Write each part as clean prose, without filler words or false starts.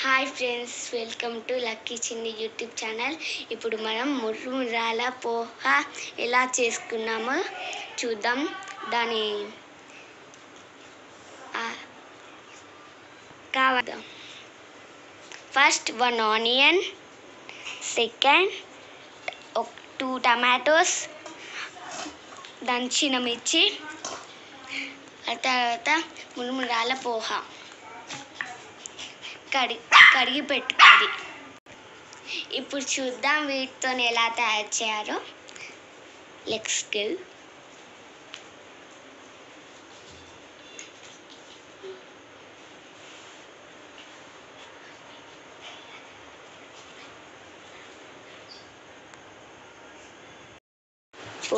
Hi friends, welcome to Lucky Chini YouTube channel. ఇప్పుడు మనం ముర్మురాల పోహా ఎలా చేసుకున్నామో చూద్దాం. దాని కావడం ఫస్ట్ 1 ఆనియన్, సెకండ్ 2 tomatoes, దంచిన మిర్చి, తర్వాత ముర్మురాల పోహా కడిగి పెట్టుకోండి. ఇప్పుడు చూద్దాం వీటితో ఎలా తయారు చేయాలో. Let's go.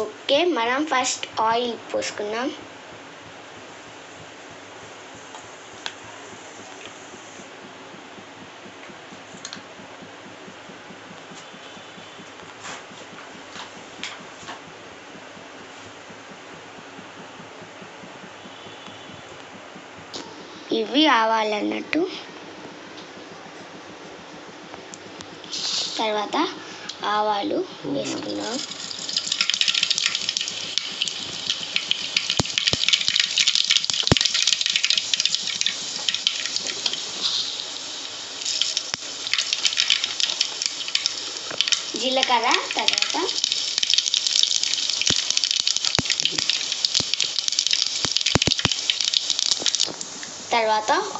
ఓకే, మనం ఫస్ట్ ఆయిల్ పోసుకున్నాం. ఇవి ఆవాలన్నట్టు, తర్వాత ఆవాలు వేసుకున్నాం. జీలకర్ర, తర్వాత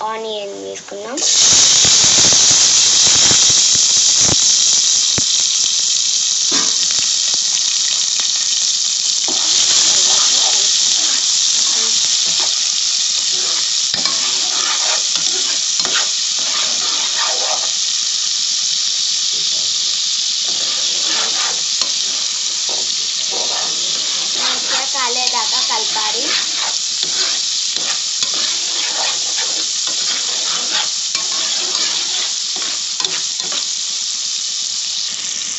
ఆనియన్ వేసుకున్నాం. మంచిగా కాలేదాకా కలపాలి.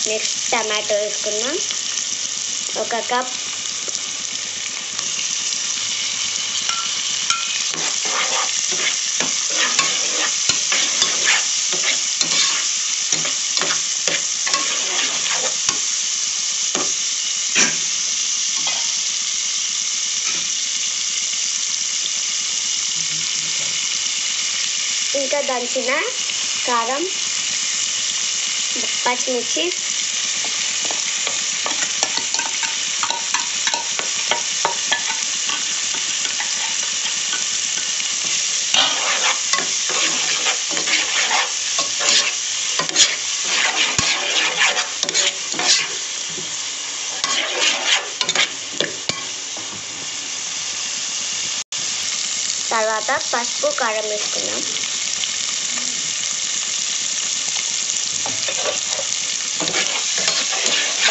నెక్స్ట్ టమాటో వేసుకున్నాం, 1 కప్. ఇంకా దంచిన కారం, పచ్చిమిర్చి, తర్వాత పసుపు, కారం వేసుకున్నాం.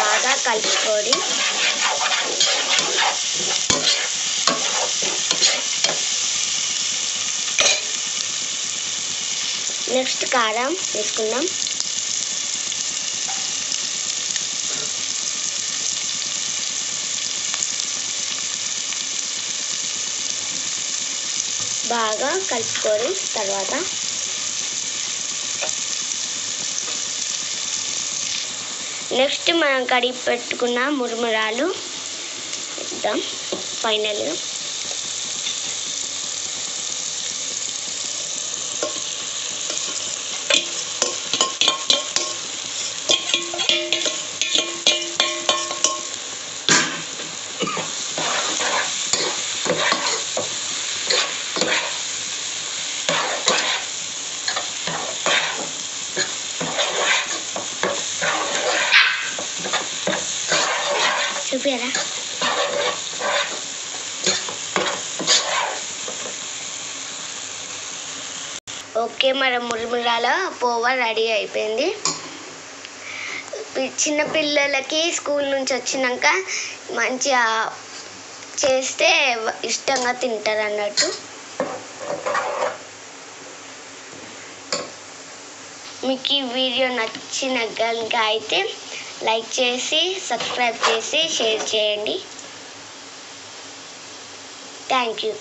బాగా కలుపుకొని నెక్స్ట్ కారం వేసుకున్నాం. బాగా కలుపుకొని తర్వాత నెక్స్ట్ మనం కడిగి పెట్టుకున్న ముర్మురాలు ఇద్దాం. ఫైనల్గా చూపిరా, ఓకే మన ముర్మురాల పోహా రెడీ అయిపోయింది. చిన్నపిల్లలకి స్కూల్ నుంచి వచ్చినాక మంచిగా చేస్తే ఇష్టంగా తింటారు అన్నట్టు. మీకు ఈ వీడియో నచ్చిన కనుక అయితే లైక్ చేసి, సబ్స్క్రైబ్ చేసి, షేర్ చేయండి. Thank you.